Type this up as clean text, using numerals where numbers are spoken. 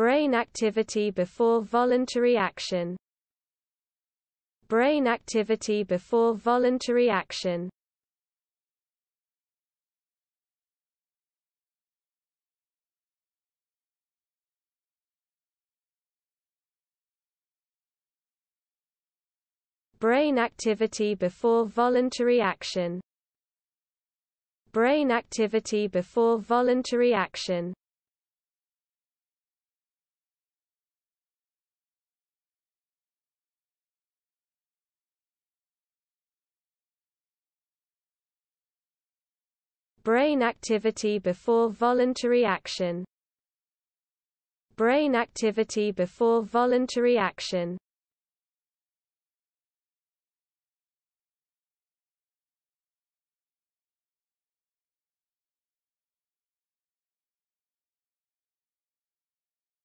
brain activity before voluntary action. Brain activity before voluntary action. Brain activity before voluntary action. Brain activity before voluntary action. Brain activity before voluntary action. Brain activity before voluntary action.